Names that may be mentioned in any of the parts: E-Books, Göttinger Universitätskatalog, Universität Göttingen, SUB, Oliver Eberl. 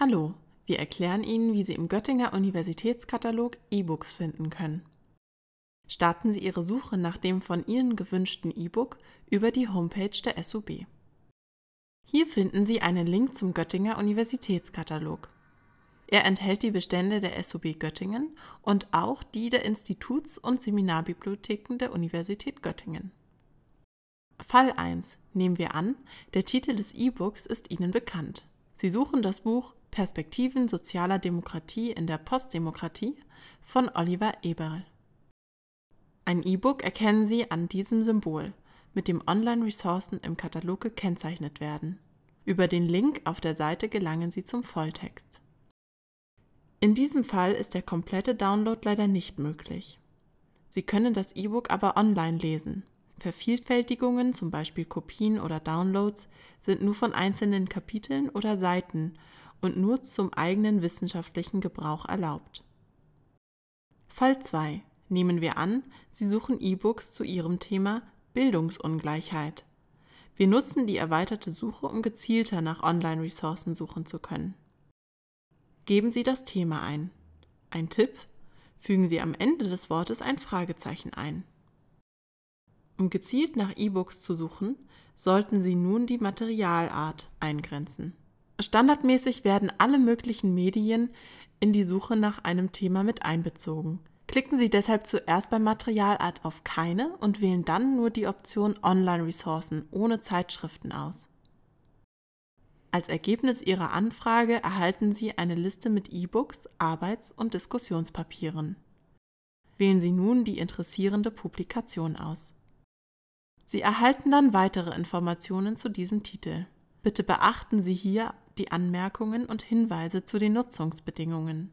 Hallo, wir erklären Ihnen, wie Sie im Göttinger Universitätskatalog E-Books finden können. Starten Sie Ihre Suche nach dem von Ihnen gewünschten E-Book über die Homepage der SUB. Hier finden Sie einen Link zum Göttinger Universitätskatalog. Er enthält die Bestände der SUB Göttingen und auch die der Instituts- und Seminarbibliotheken der Universität Göttingen. Fall 1. Nehmen wir an, der Titel des E-Books ist Ihnen bekannt. Sie suchen das Buch Perspektiven sozialer Demokratie in der Postdemokratie von Oliver Eberl. Ein E-Book erkennen Sie an diesem Symbol, mit dem Online-Ressourcen im Katalog gekennzeichnet werden. Über den Link auf der Seite gelangen Sie zum Volltext. In diesem Fall ist der komplette Download leider nicht möglich. Sie können das E-Book aber online lesen. Vervielfältigungen, zum Beispiel Kopien oder Downloads, sind nur von einzelnen Kapiteln oder Seiten und nur zum eigenen wissenschaftlichen Gebrauch erlaubt. Fall 2. Nehmen wir an, Sie suchen E-Books zu Ihrem Thema Bildungsungleichheit. Wir nutzen die erweiterte Suche, um gezielter nach Online-Ressourcen suchen zu können. Geben Sie das Thema ein. Ein Tipp: Fügen Sie am Ende des Wortes ein Fragezeichen ein. Um gezielt nach E-Books zu suchen, sollten Sie nun die Materialart eingrenzen. Standardmäßig werden alle möglichen Medien in die Suche nach einem Thema mit einbezogen. Klicken Sie deshalb zuerst bei Materialart auf Keine und wählen dann nur die Option Online-Ressourcen ohne Zeitschriften aus. Als Ergebnis Ihrer Anfrage erhalten Sie eine Liste mit E-Books, Arbeits- und Diskussionspapieren. Wählen Sie nun die interessierende Publikation aus. Sie erhalten dann weitere Informationen zu diesem Titel. Bitte beachten Sie hier die Anmerkungen und Hinweise zu den Nutzungsbedingungen.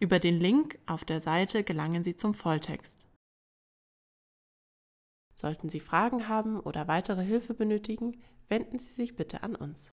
Über den Link auf der Seite gelangen Sie zum Volltext. Sollten Sie Fragen haben oder weitere Hilfe benötigen, wenden Sie sich bitte an uns.